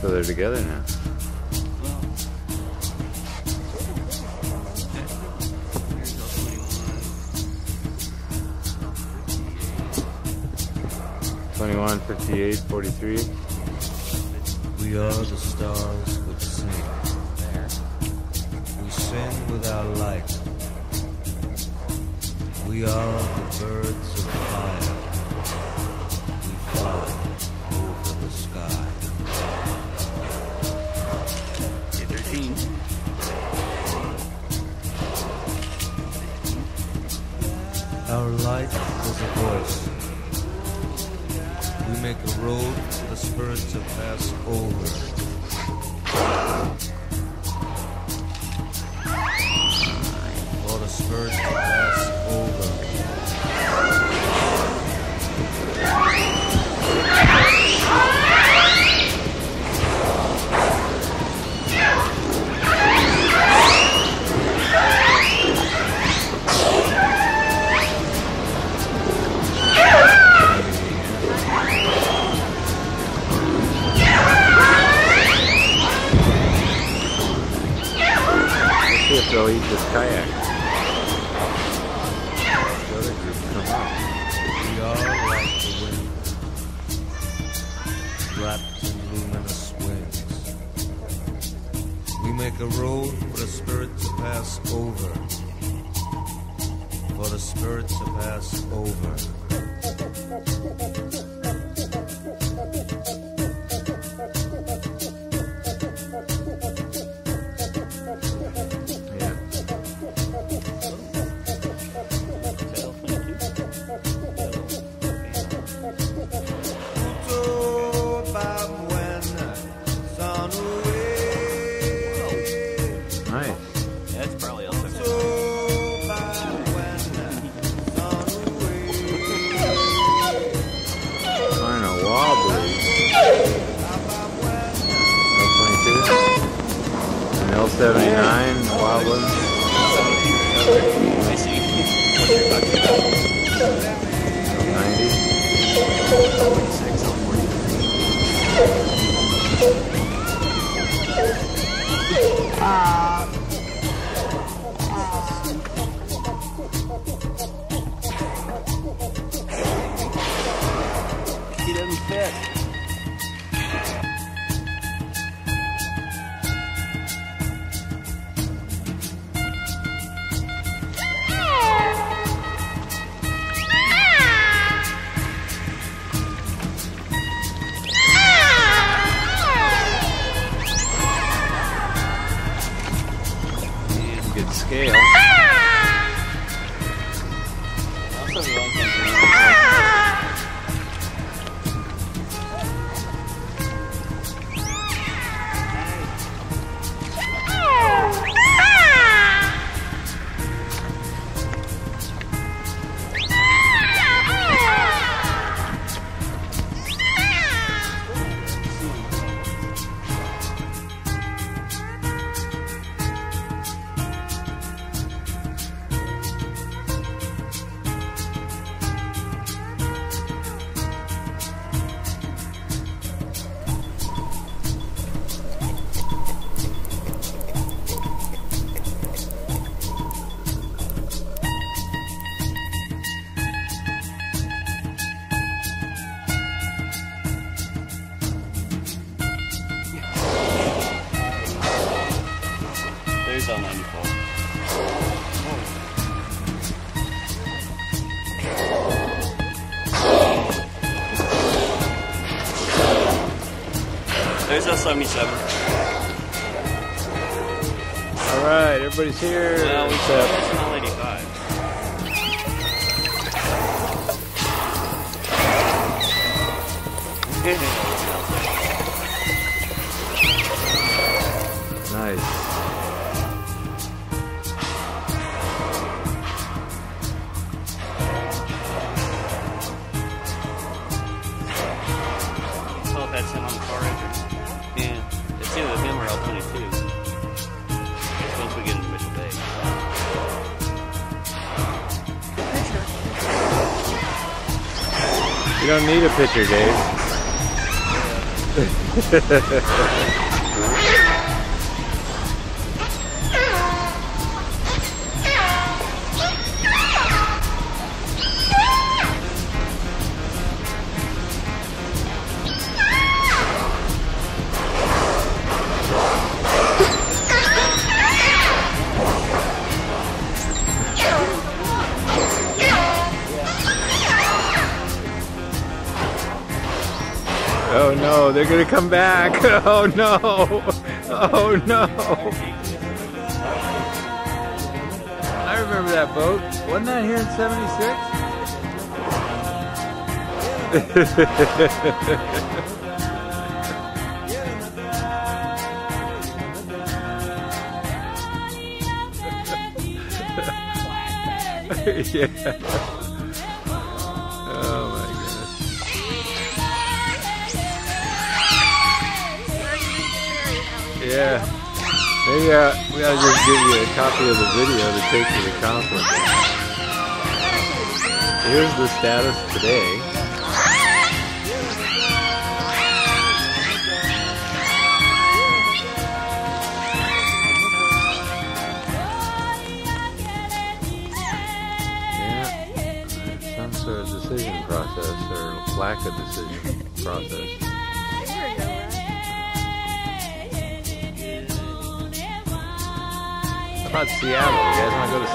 So they're together now. $21, $58, $43. We are the stars which sing. We sing with our light. We are the birds of fire. We fly over the sky. Our light is a voice. We make a road for the spirit to pass over. For the spirit to pass over. They'll eat this kayak. The other group come out. We are like the wind, wrapped in luminous wings. We make a road for the spirit to pass over. For the spirit to pass over. Alright, everybody's here. Well, we said there's an L85. Nice. I saw that's in on the car engine. It's either him or L22. Once we get into Mitchell Bay. Pitcher. You don't need a pitcher, Dave. Oh no, they're gonna come back. Oh no. Oh no. I remember that boat. Wasn't that here in 76? Yeah. Oh my goodness. Yeah. Maybe we ought to just give you a copy of the video to take to the conference. Here's the status today. Decision process or lack of decision process. How about Seattle? You guys want to go to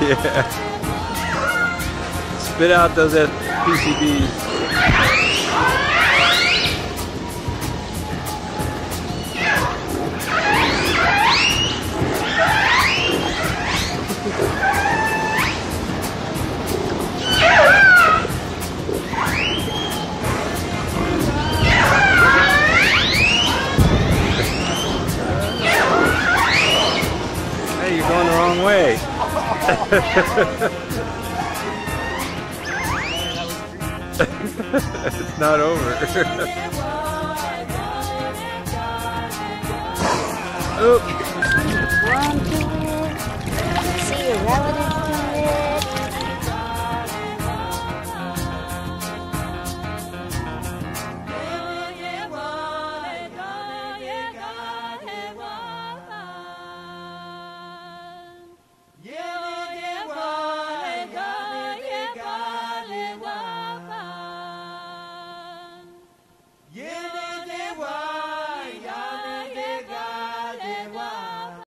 Yeah. Spit out those PCBs. It's not over. Oops. See your relative.